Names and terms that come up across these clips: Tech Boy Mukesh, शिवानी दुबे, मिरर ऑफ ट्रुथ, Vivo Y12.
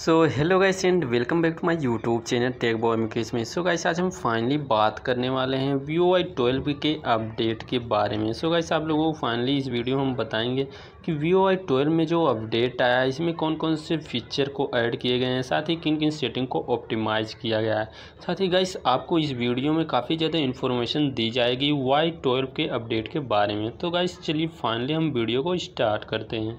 So hello guys and welcome back to my YouTube channel tech boy Mukesh में। So guys आज हम finally बात करने वाले हैं Vivo Y12 के अपडेट के बारे में। सो गाइस आप लोगों को फाइनली इस वीडियो में हम बताएंगे कि Vivo Y12 में जो अपडेट आया है इसमें कौन कौन से फीचर को ऐड किए गए हैं, साथ ही किन किन सेटिंग को ऑप्टिमाइज़ किया गया है। साथ ही गाइस आपको इस वीडियो में काफ़ी ज़्यादा इन्फॉर्मेशन दी जाएगी Y12 के अपडेट के बारे में। तो गाइस चलिए फाइनली हम वीडियो को स्टार्ट करते हैं।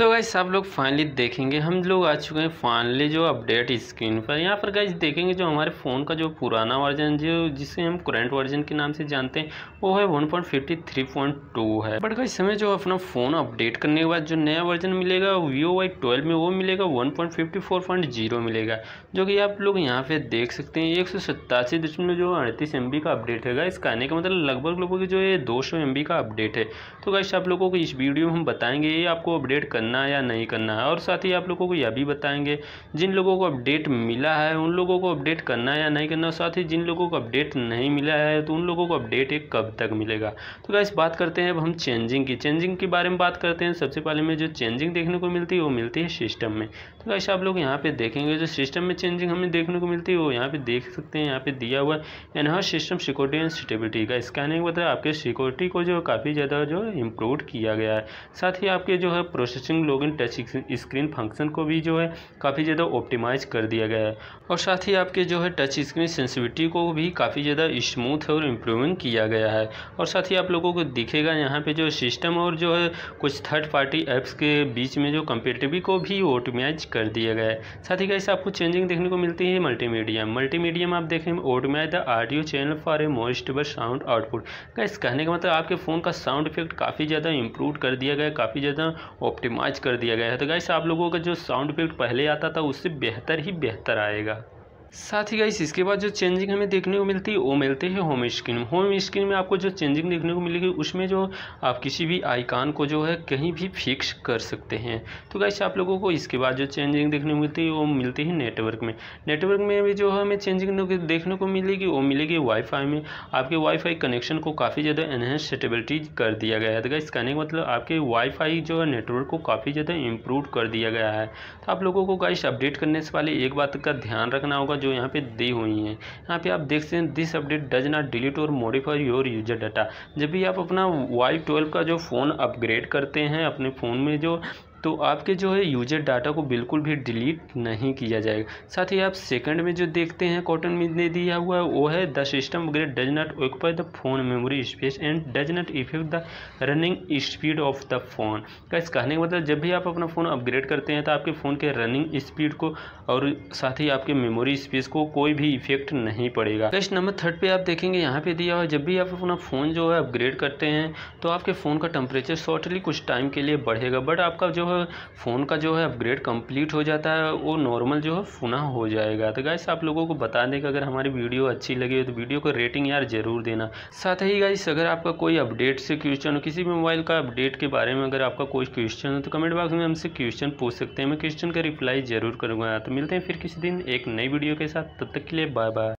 सो गाइस आप लोग फाइनली देखेंगे हम लोग आ चुके हैं फाइनली जो अपडेट स्क्रीन पर। यहाँ पर गाइस देखेंगे जो हमारे फ़ोन का जो पुराना वर्जन जो जिसे हम करंट वर्जन के नाम से जानते हैं वो है 1.53.2 है। बट गाइस हमें जो अपना फ़ोन अपडेट करने के बाद जो नया वर्जन मिलेगा Vivo Y12 में वो मिलेगा 1.54.0 मिलेगा, जो कि आप लोग यहाँ पर देख सकते हैं 187.38 MB का अपडेट है। गाइस कहने का मतलब लगभग जो ये 200 MB का अपडेट है। तो गाइस आप लोगों को इस वीडियो में हम बताएँगे ये आपको अपडेट करना या नहीं करना है, और साथ ही आप लोगों को यह भी बताएंगे जिन लोगों को अपडेट मिला है उन लोगों को अपडेट करना या नहीं करना, साथ ही जिन लोगों को अपडेट नहीं मिला है तो उन लोगों को अपडेट एक कब तक मिलेगा। तो गाइस बात करते हैं अब हम चेंजिंग के बारे में बात करते हैं। सबसे पहले में जो चेंजिंग देखने को मिलती है वो मिलती है सिस्टम में। तो गाइस आप लोग यहाँ पर देखेंगे जो सिस्टम में चेंजिंग हमें देखने को मिलती है वो यहाँ पर देख सकते हैं। यहाँ पर दिया हुआ enhance system security and stability का स्कैनिंग मतलब आपके सिक्योरिटी को जो काफ़ी ज़्यादा जो इम्प्रूव किया गया है, साथ ही आपके जो है processing login touch screen function को भी जो है काफ़ी ज़्यादा ऑप्टिमाइज कर दिया गया है, और साथ ही आपके जो है टच स्क्रीन सेंसिटिविटी को भी काफ़ी ज़्यादा स्मूथ और इम्प्रूविंग किया गया है। और साथ ही आप लोगों को दिखेगा यहाँ पे जो सिस्टम और जो है कुछ थर्ड पार्टी ऐप्स के बीच में जो कंपेटिबिलिटी को भी ऑप्टिमाइज कर दिया गया है। साथ ही गाइस आपको चेंजिंग देखने को मिलती है मल्टीमीडियम आप देखें optimize the audio channel for a more stable sound output. Guys कहने का मतलब आपके फ़ोन का साउंड इफेक्ट काफ़ी ज़्यादा इंप्रूव कर दिया गया, काफ़ी ज़्यादा ऑप्टिमाइज कर दिया गया है। तो गाइस आप लोगों का जो साउंड इफेक्ट पहले आता था उससे बेहतर आएगा। साथ ही गाइस इसके बाद जो चेंजिंग हमें देखने को मिलती है वो मिलती है होम स्क्रीन में। आपको जो चेंजिंग देखने को मिलेगी उसमें जो आप किसी भी आइकॉन को जो है कहीं भी फिक्स कर सकते हैं। तो गाइस आप लोगों को इसके बाद जो चेंजिंग देखने को मिलती है वो मिलती है नेटवर्क में भी जो हमें चेंजिंग देखने को मिलेगी वो मिलेगी वाईफाई में। आपके वाईफाई कनेक्शन को काफ़ी ज़्यादा एनहेंस स्टेबिलिटी कर दिया गया है। तो गाइस कहने का मतलब आपके वाईफाई जो है नेटवर्क को काफ़ी ज़्यादा इम्प्रूव कर दिया गया है। तो आप लोगों को गाइस अपडेट करने से पहले एक बात का ध्यान रखना होगा जो यहाँ पे दी हुई हैं। यहाँ पे आप देख सकते हैं this update does not delete और मॉडिफाई योर यूजर डाटा। जब भी आप अपना Y12 का जो फ़ोन अपग्रेड करते हैं अपने फ़ोन में जो तो आपके जो है यूजर डाटा को बिल्कुल भी डिलीट नहीं किया जाएगा। साथ ही आप सेकंड में जो देखते हैं कॉटन में दिया हुआ है वो है the system upgrade does not occupy the phone memory space and does not affect the running speed of the phone. Guys कहने का मतलब जब भी आप अपना फ़ोन अपग्रेड करते हैं तो आपके फ़ोन के रनिंग स्पीड को और साथ ही आपके मेमोरी स्पेस को कोई भी इफेक्ट नहीं पड़ेगा। गाइस नंबर थर्ड पर आप देखेंगे यहाँ पर दिया हुआ जब भी आप अपना फ़ोन जो है अपग्रेड करते हैं तो आपके फ़ोन का टेम्परेचर शॉर्टली कुछ टाइम के लिए बढ़ेगा, बट आपका जो फ़ोन का जो है अपग्रेड कंप्लीट हो जाता है वो नॉर्मल जो है पुनः हो जाएगा। तो गाइस आप लोगों को बता दें कि अगर हमारी वीडियो अच्छी लगी हो तो वीडियो को रेटिंग यार जरूर देना। साथ ही गाइस अगर आपका कोई अपडेट से क्वेश्चन हो, किसी भी मोबाइल का अपडेट के बारे में अगर आपका कोई क्वेश्चन हो तो कमेंट बॉक्स में हमसे क्वेश्चन पूछ सकते हैं, मैं क्वेश्चन का रिप्लाई जरूर करूँगा। तो मिलते हैं फिर किसी दिन एक नई वीडियो के साथ, तब तक के लिए बाय बाय।